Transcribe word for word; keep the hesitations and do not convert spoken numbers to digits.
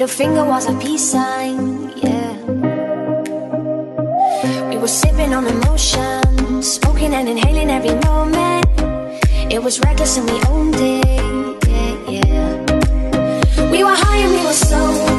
middle finger was a peace sign, yeah. We were sipping on emotion, smoking and inhaling every moment. It was reckless and we owned it, yeah, yeah. We were high and we were so